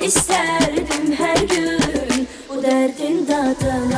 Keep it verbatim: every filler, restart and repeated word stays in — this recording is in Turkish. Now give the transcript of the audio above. İsterdim her gün bu derdin tadını.